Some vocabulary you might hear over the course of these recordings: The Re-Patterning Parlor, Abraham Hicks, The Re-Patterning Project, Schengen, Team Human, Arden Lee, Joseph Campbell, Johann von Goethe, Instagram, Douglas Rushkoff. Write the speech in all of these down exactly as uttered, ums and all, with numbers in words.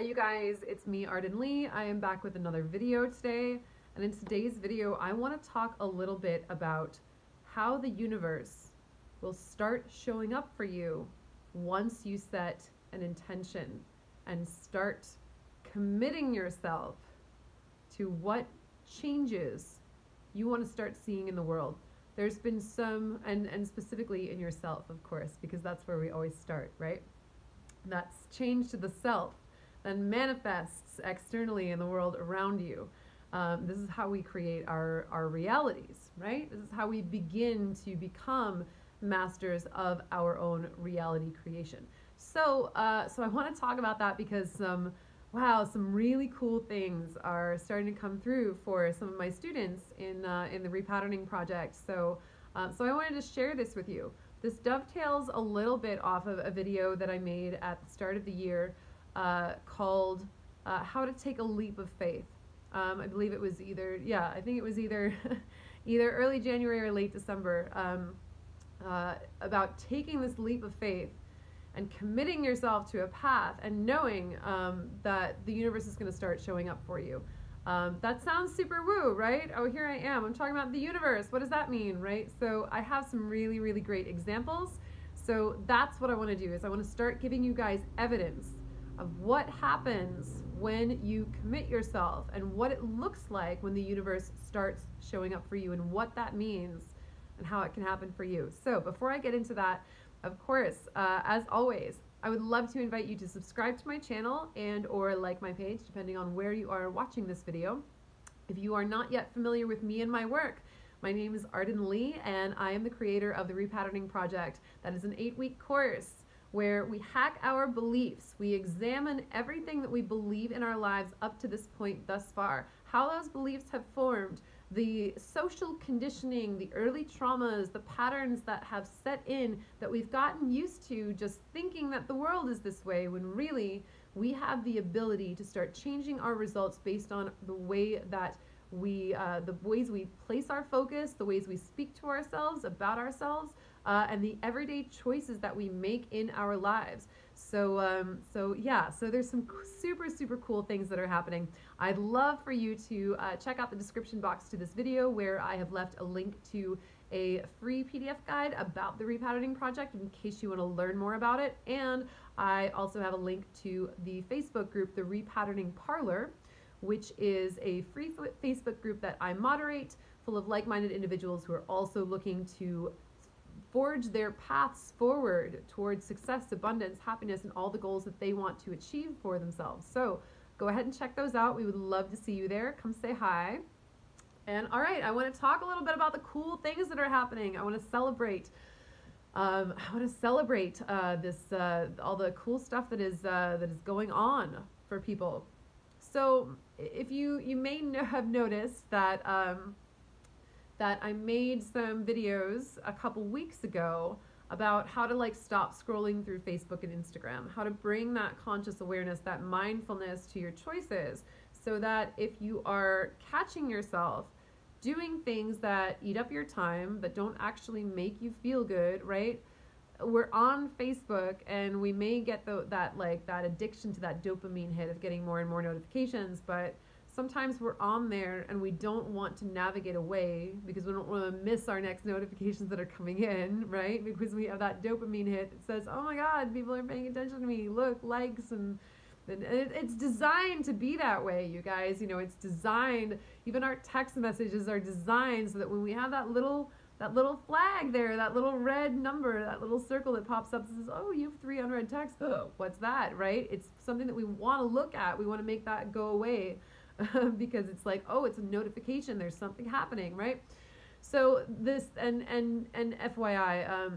Hi you guys, it's me, Arden Lee. I am back with another video today, and in today's video I want to talk a little bit about how the universe will start showing up for you once you set an intention and start committing yourself to what changes you want to start seeing in the world. There's been some, and, and specifically in yourself, of course, because that's where we always start, right? That's change to the self. Then manifests externally in the world around you. Um, this is how we create our, our realities, right? This is how we begin to become masters of our own reality creation. So, uh, so I want to talk about that because some, wow, some really cool things are starting to come through for some of my students in, uh, in the Re-Patterning Project. So, uh, so I wanted to share this with you. This dovetails a little bit off of a video that I made at the start of the year Uh, called uh, How to Take a Leap of Faith. Um, I believe it was either, yeah, I think it was either either early January or late December, um, uh, about taking this leap of faith and committing yourself to a path and knowing um, that the universe is going to start showing up for you. Um, that sounds super woo, right? Oh, here I am. I'm talking about the universe. What does that mean, right? So I have some really, really great examples. So that's what I want to do, is I want to start giving you guys evidence of what happens when you commit yourself and what it looks like when the universe starts showing up for you and what that means and how it can happen for you. So before I get into that, of course, uh, as always, I would love to invite you to subscribe to my channel and or like my page, depending on where you are watching this video. If you are not yet familiar with me and my work, my name is Arden Lee, and I am the creator of the Re-Patterning Project. That is an eight-week course where we hack our beliefs, we examine everything that we believe in our lives up to this point thus far, how those beliefs have formed, the social conditioning, the early traumas, the patterns that have set in that we've gotten used to just thinking that the world is this way, when really we have the ability to start changing our results based on the way that we, uh, the ways we place our focus, the ways we speak to ourselves, about ourselves, Uh, and the everyday choices that we make in our lives. So, um, so yeah, so there's some super, super cool things that are happening. I'd love for you to uh, check out the description box to this video, where I have left a link to a free P D F guide about the Re-Patterning Project in case you want to learn more about it. And I also have a link to the Facebook group, The Re-Patterning Parlor, which is a free Facebook group that I moderate, full of like-minded individuals who are also looking to forge their paths forward towards success, abundance, happiness, and all the goals that they want to achieve for themselves. So go ahead and check those out. We would love to see you there. Come say hi. And all right, I want to talk a little bit about the cool things that are happening. I want to celebrate. Um, I want to celebrate uh, this, uh, all the cool stuff that is uh, that is going on for people. So if you you may have noticed that. Um, that I made some videos a couple weeks ago about how to like stop scrolling through Facebook and Instagram, how to bring that conscious awareness, that mindfulness to your choices, so that if you are catching yourself doing things that eat up your time, that don't actually make you feel good, right? We're on Facebook and we may get the, that like that addiction to that dopamine hit of getting more and more notifications, but sometimes we're on there and we don't want to navigate away because we don't want to miss our next notifications that are coming in, right? Because we have that dopamine hit that says, oh my God, people are paying attention to me. Look, likes, and, and it, it's designed to be that way, you guys. You know, it's designed, even our text messages are designed so that when we have that little, that little flag there, that little red number, that little circle that pops up that says, oh, you have three unread texts. Oh, what's that, right? It's something that we want to look at. We want to make that go away. Because it's like, oh, it's a notification, there's something happening, right? So this, and and and F Y I, um,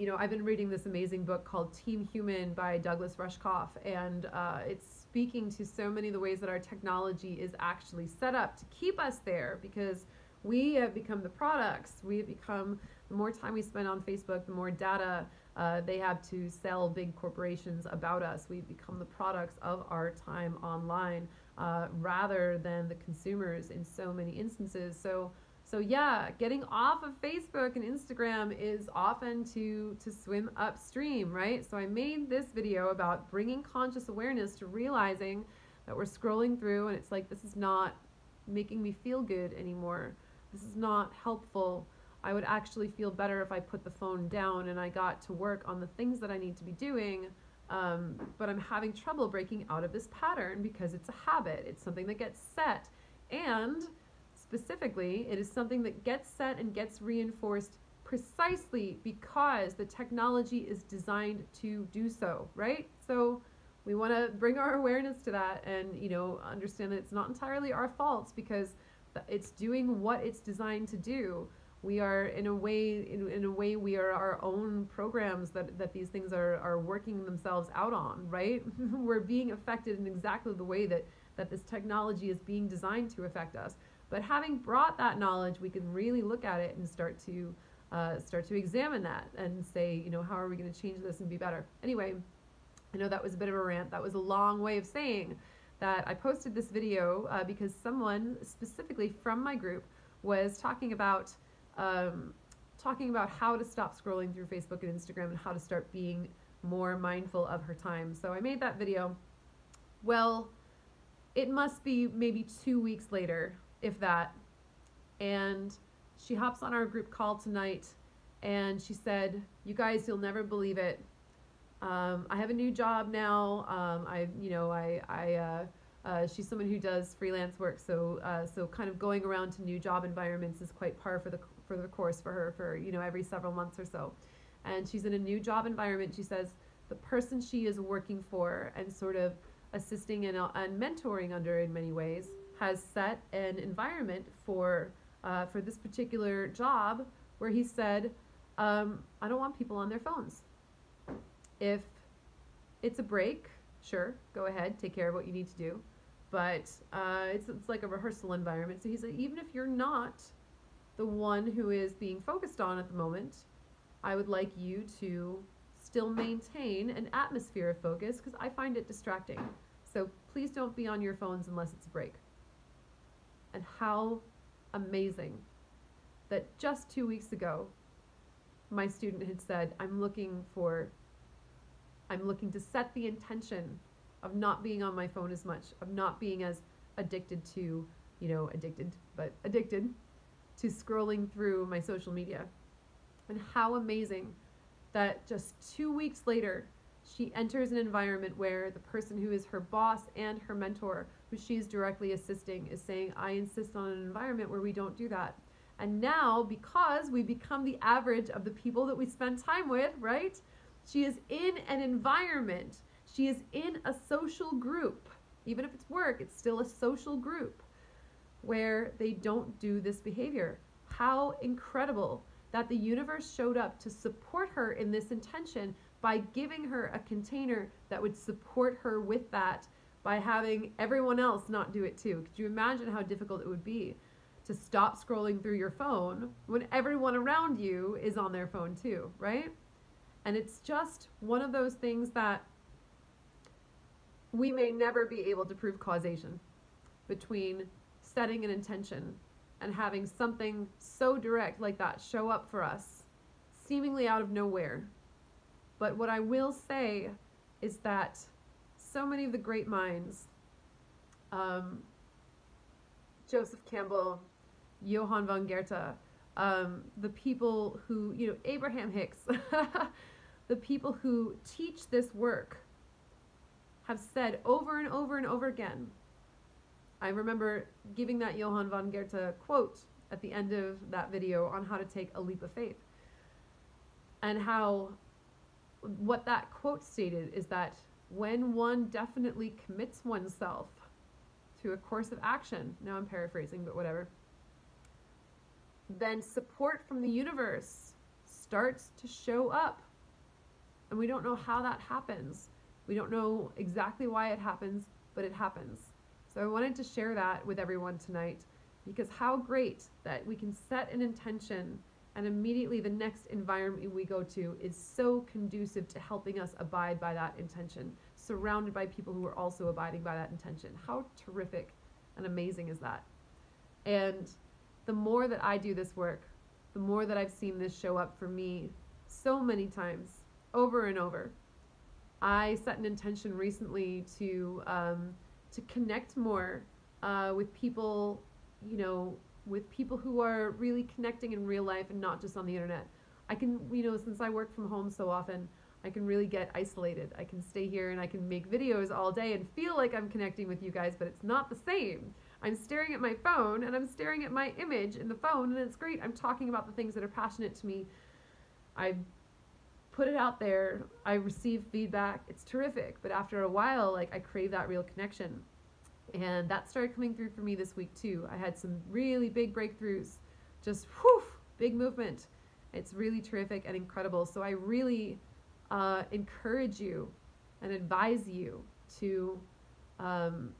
you know, I've been reading this amazing book called Team Human by Douglas Rushkoff, and uh, it's speaking to so many of the ways that our technology is actually set up to keep us there, because we have become the products. We have become, the more time we spend on Facebook, the more data Uh, they have to sell big corporations about us. We've become the products of our time online uh, rather than the consumers in so many instances. So, So yeah, getting off of Facebook and Instagram is often to, to swim upstream, right? So I made this video about bringing conscious awareness to realizing that we're scrolling through and it's like, this is not making me feel good anymore. This is not helpful. I would actually feel better if I put the phone down and I got to work on the things that I need to be doing. Um, but I'm having trouble breaking out of this pattern because it's a habit. It's something that gets set. And specifically, it is something that gets set and gets reinforced precisely because the technology is designed to do so, right? So we want to bring our awareness to that and, you know, understand that it's not entirely our fault because it's doing what it's designed to do. We are, in a way, in, in a way, we are our own programs that, that these things are, are working themselves out on, right? We're being affected in exactly the way that, that this technology is being designed to affect us. But having brought that knowledge, we can really look at it and start to, uh, start to examine that and say, you know, how are we going to change this and be better? Anyway, I know that was a bit of a rant. That was a long way of saying that I posted this video uh, because someone specifically from my group was talking about Um, talking about how to stop scrolling through Facebook and Instagram and how to start being more mindful of her time. So I made that video. Well, it must be maybe two weeks later, if that. And she hops on our group call tonight and she said, you guys, you'll never believe it. Um, I have a new job now. Um, I, you know, I, I, uh, Uh, she's someone who does freelance work, so uh, so kind of going around to new job environments is quite par for the for the course for her for you know every several months or so, and she's in a new job environment. She says the person she is working for and sort of assisting and, and mentoring under in many ways has set an environment for uh, for this particular job where he said, um, I don't want people on their phones. If it's a break, sure, go ahead, take care of what you need to do. But uh, it's, it's like a rehearsal environment. So he's like, even if you're not the one who is being focused on at the moment, I would like you to still maintain an atmosphere of focus because I find it distracting. So please don't be on your phones unless it's a break. And how amazing that just two weeks ago, my student had said, I'm looking for, I'm looking to set the intention of not being on my phone as much, of not being as addicted to, you know, addicted, but addicted to scrolling through my social media. And how amazing that just two weeks later, she enters an environment where the person who is her boss and her mentor, who she's directly assisting, is saying, I insist on an environment where we don't do that. And now, because we become the average of the people that we spend time with, right? She is in an environment. She is in a social group. Even if it's work, it's still a social group where they don't do this behavior. How incredible that the universe showed up to support her in this intention by giving her a container that would support her with that, by having everyone else not do it too. Could you imagine how difficult it would be to stop scrolling through your phone when everyone around you is on their phone too, right? And it's just one of those things that we may never be able to prove causation between setting an intention and having something so direct like that show up for us, seemingly out of nowhere. But what I will say is that so many of the great minds, um, Joseph Campbell, Johann von Goethe, um, the people who, you know, Abraham Hicks, the people who teach this work have said over and over and over again. I remember giving that Johann von Goethe quote at the end of that video on how to take a leap of faith. And how what that quote stated is that when one definitely commits oneself to a course of action, now I'm paraphrasing, but whatever, then support from the universe starts to show up. And we don't know how that happens. We don't know exactly why it happens, but it happens. So I wanted to share that with everyone tonight, because how great that we can set an intention and immediately the next environment we go to is so conducive to helping us abide by that intention, surrounded by people who are also abiding by that intention. How terrific and amazing is that? And The more that I do this work, the more that I've seen this show up for me so many times, over and over. I set an intention recently to um, to connect more uh, with people, you know, with people who are really connecting in real life and not just on the internet. I can, you know, since I work from home so often, I can really get isolated. I can stay here and I can make videos all day and feel like I'm connecting with you guys, but it's not the same. I'm staring at my phone and I'm staring at my image in the phone, and it's great. I'm talking about the things that are passionate to me. I put it out there. I receive feedback. It's terrific. But after a while, like, I crave that real connection. And that started coming through for me this week too. I had some really big breakthroughs, just whew, big movement. It's really terrific and incredible. So I really uh, encourage you and advise you to um,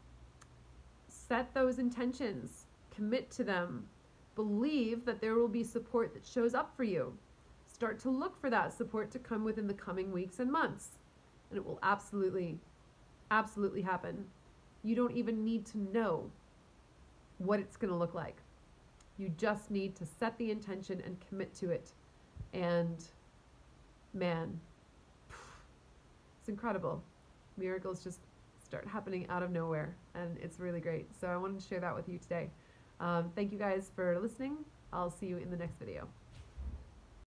set those intentions, commit to them, believe that there will be support that shows up for you. Start to look for that support to come within the coming weeks and months, and it will absolutely, absolutely happen. You don't even need to know what it's going to look like. You just need to set the intention and commit to it. And man, it's incredible. Miracles just start happening out of nowhere, and it's really great. So I wanted to share that with you today. Um, thank you guys for listening. I'll see you in the next video.